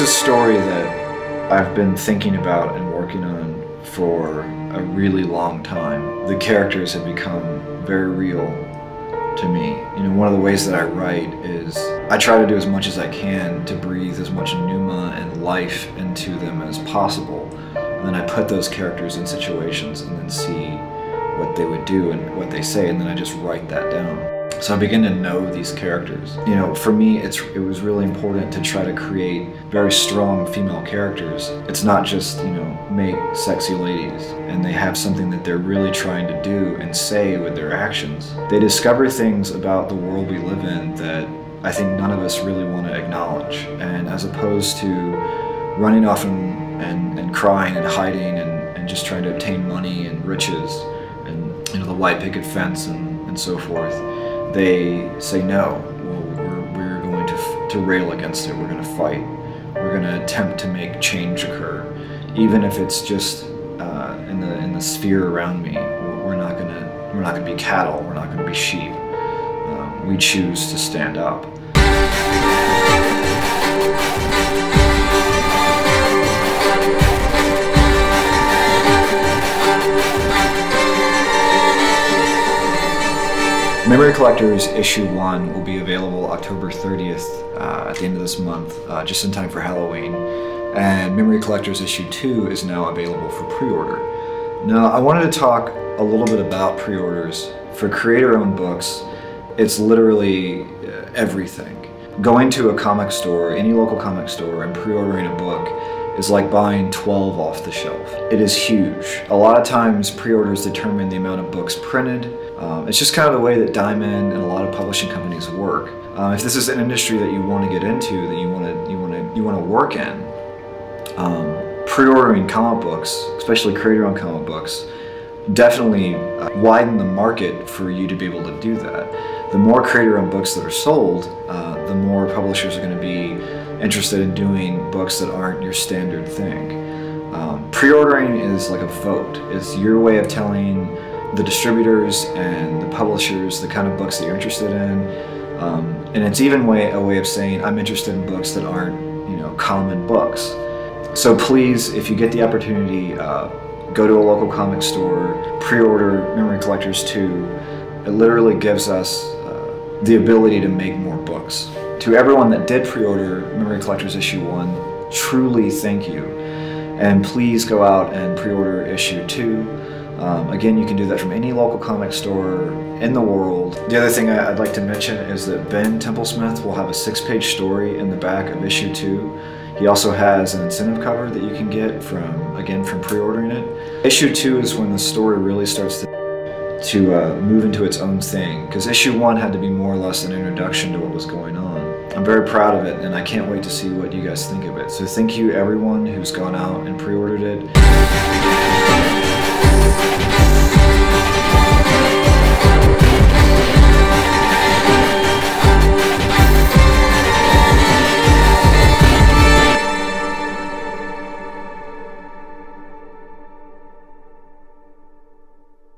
It's a story that I've been thinking about and working on for a really long time. The characters have become very real to me. You know, one of the ways that I write is I try to do as much as I can to breathe as much pneuma and life into them as possible. And then I put those characters in situations and then see what they would do and what they say, and then I just write that down. So I begin to know these characters. You know, for me, it was really important to try to create very strong female characters. It's not just, you know, make sexy ladies, and they have something that they're really trying to do and say with their actions. They discover things about the world we live in that I think none of us really want to acknowledge. And as opposed to running off and crying and hiding and just trying to obtain money and riches, and you know, the white picket fence and so forth, they say no. Well, we're going to rail against it. We're going to fight. We're going to attempt to make change occur, even if it's just in the sphere around me. We're not going to be cattle. We're not going to be sheep. We choose to stand up. Memory Collectors Issue 1 will be available October 30th at the end of this month, just in time for Halloween. And Memory Collectors Issue 2 is now available for pre-order. Now, I wanted to talk a little bit about pre-orders. For creator-owned books, it's literally everything. Going to a comic store, any local comic store, and pre-ordering a book is like buying 12 off the shelf. It is huge. A lot of times, pre-orders determine the amount of books printed. It's just kind of the way that Diamond and a lot of publishing companies work. If this is an industry that you want to get into, that you want to work in, pre-ordering comic books, especially creator-owned comic books, definitely widen the market for you to be able to do that. The more creator-owned books that are sold, the more publishers are going to be interested in doing books that aren't your standard thing. Pre-ordering is like a vote. It's your way of telling the distributors and the publishers the kind of books that you're interested in, and it's even a way of saying I'm interested in books that aren't, you know, common books. So please, if you get the opportunity, go to a local comic store, pre-order Memory Collectors 2. It literally gives us the ability to make more books. To everyone that did pre-order Memory Collectors Issue 1, truly thank you, and please go out and pre-order Issue 2. Again, you can do that from any local comic store in the world. The other thing I'd like to mention is that Ben Templesmith will have a 6-page story in the back of Issue 2. He also has an incentive cover that you can get from pre-ordering it. Issue 2 is when the story really starts to move into its own thing, because Issue 1 had to be more or less an introduction to what was going on. I'm very proud of it, and I can't wait to see what you guys think of it. So thank you everyone who's gone out and pre-ordered it.